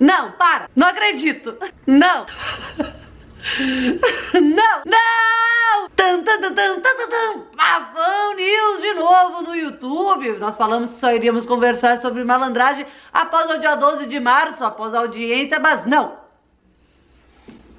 Não, para! Não acredito! Não! Não! Não! Fafão News de novo no YouTube. Nós falamos que só iríamos conversar sobre malandragem após o dia 12 de março, após a audiência, mas não!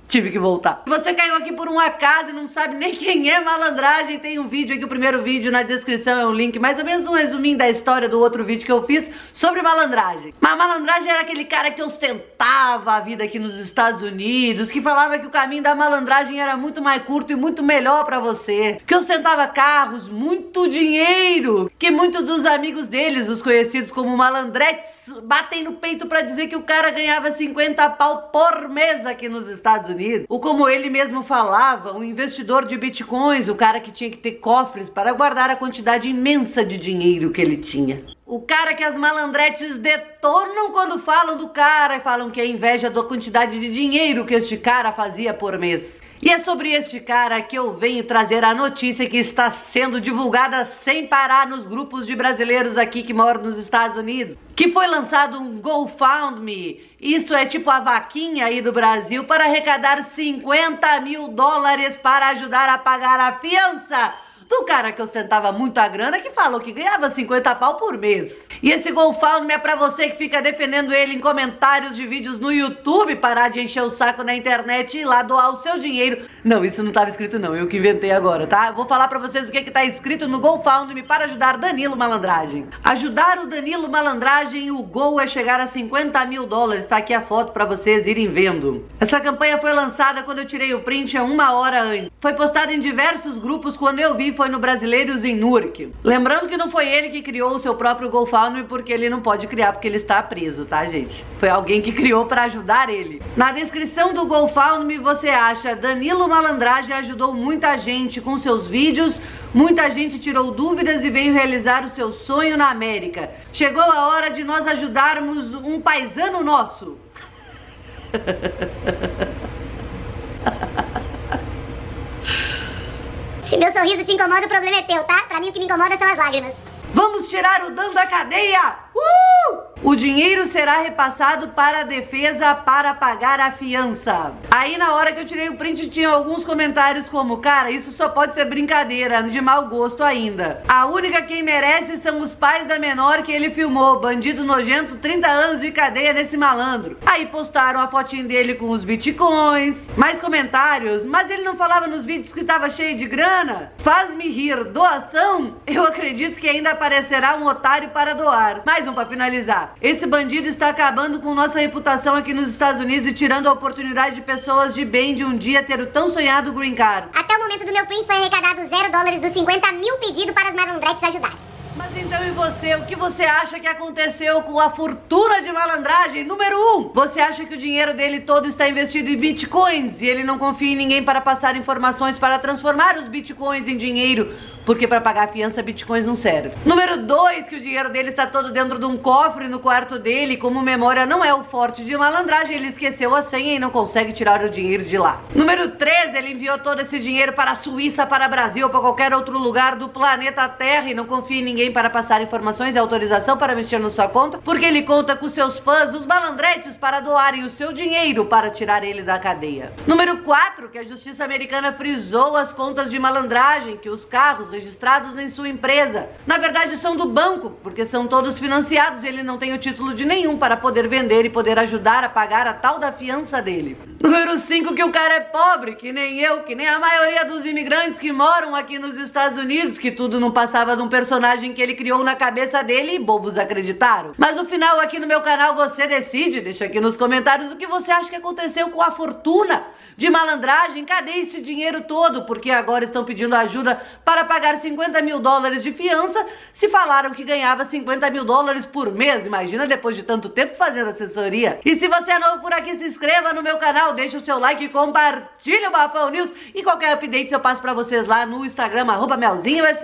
Tive que voltar. Se você caiu aqui por um acaso e não sabe nem quem é malandragem, tem um vídeo aqui, o primeiro vídeo na descrição é um link, mais ou menos um resuminho da história do outro vídeo que eu fiz sobre malandragem. Mas malandragem era aquele cara que ostentava a vida aqui nos Estados Unidos, que falava que o caminho da malandragem era muito mais curto e muito melhor pra você, que ostentava carros, muito dinheiro, que muitos dos amigos deles, os conhecidos como malandretes, batem no peito pra dizer que o cara ganhava 50 pau por mês aqui nos Estados Unidos. Ou como ele mesmo falava, um investidor de bitcoins, o cara que tinha que ter cofres para guardar a quantidade imensa de dinheiro que ele tinha. O cara que as malandretes detonam quando falam do cara e falam que é inveja da quantidade de dinheiro que este cara fazia por mês. E é sobre este cara que eu venho trazer a notícia que está sendo divulgada sem parar nos grupos de brasileiros aqui que moram nos Estados Unidos. Que foi lançado um GoFundMe, isso é tipo a vaquinha aí do Brasil, para arrecadar 50 mil dólares para ajudar a pagar a fiança do cara que ostentava muita grana, que falou que ganhava 50 pau por mês. E esse GoFundMe é pra você que fica defendendo ele em comentários de vídeos no YouTube, parar de encher o saco na internet e ir lá doar o seu dinheiro. Não, isso não tava escrito não, eu que inventei agora, tá? Vou falar pra vocês o que é que tá escrito no GoFundMe para ajudar Danilo Malandragem. Ajudar o Danilo Malandragem, o Go é chegar a 50 mil dólares, tá aqui a foto pra vocês irem vendo. Essa campanha foi lançada quando eu tirei o print, é uma hora antes. Foi postada em diversos grupos, quando eu vi foi no Brasileiros em Newark. Lembrando que não foi ele que criou o seu próprio GoFundMe, porque ele não pode criar, porque ele está preso, tá, gente? Foi alguém que criou para ajudar ele. Na descrição do GoFundMe você acha: Danilo Malandragem ajudou muita gente com seus vídeos, muita gente tirou dúvidas e veio realizar o seu sonho na América. Chegou a hora de nós ajudarmos um paisano nosso. Se meu sorriso te incomoda, o problema é teu, tá? Pra mim o que me incomoda são as lágrimas. Vamos tirar o Dan da cadeia! O dinheiro será repassado para a defesa para pagar a fiança. Aí na hora que eu tirei o print tinha alguns comentários como: cara, isso só pode ser brincadeira, de mau gosto ainda. A única quem merece são os pais da menor que ele filmou. Bandido nojento, 30 anos de cadeia nesse malandro. Aí postaram a fotinha dele com os bitcoins. Mais comentários: mas ele não falava nos vídeos que estava cheio de grana? Faz-me rir, doação? Eu acredito que ainda aparecerá um otário para doar. Mais um pra finalizar. Esse bandido está acabando com nossa reputação aqui nos Estados Unidos e tirando a oportunidade de pessoas de bem de um dia ter o tão sonhado green card. Até o momento do meu print foi arrecadado 0 dólares dos 50 mil pedidos para as malandretes ajudarem. Mas então e você? O que você acha que aconteceu com a fortuna de malandragem? Número 1, você acha que o dinheiro dele todo está investido em bitcoins e ele não confia em ninguém para passar informações para transformar os bitcoins em dinheiro, porque para pagar a fiança, bitcoins não serve. Número 2, que o dinheiro dele está todo dentro de um cofre no quarto dele, como memória não é o forte de malandragem, ele esqueceu a senha e não consegue tirar o dinheiro de lá. Número 3, ele enviou todo esse dinheiro para a Suíça, para o Brasil, para qualquer outro lugar do planeta Terra e não confia em ninguém para passar informações e autorização para mexer na sua conta, porque ele conta com seus fãs, os malandretes, para doarem o seu dinheiro para tirar ele da cadeia. Número 4, que a justiça americana frisou as contas de malandragem, que os carros registrados em sua empresa na verdade são do banco, porque são todos financiados e ele não tem o título de nenhum para poder vender e poder ajudar a pagar a tal da fiança dele. Número 5, que o cara é pobre, que nem eu, que nem a maioria dos imigrantes que moram aqui nos Estados Unidos, que tudo não passava de um personagem que ele criou na cabeça dele e bobos acreditaram. Mas o final aqui no meu canal você decide, deixa aqui nos comentários o que você acha que aconteceu com a fortuna de malandragem, cadê esse dinheiro todo, porque agora estão pedindo ajuda para pagar 50 mil dólares de fiança, se falaram que ganhava 50 mil dólares por mês, imagina depois de tanto tempo fazendo assessoria. E se você é novo por aqui, se inscreva no meu canal, deixa o seu like, compartilha o Fafão News e qualquer update eu passo pra vocês lá no Instagram, @Melzinho.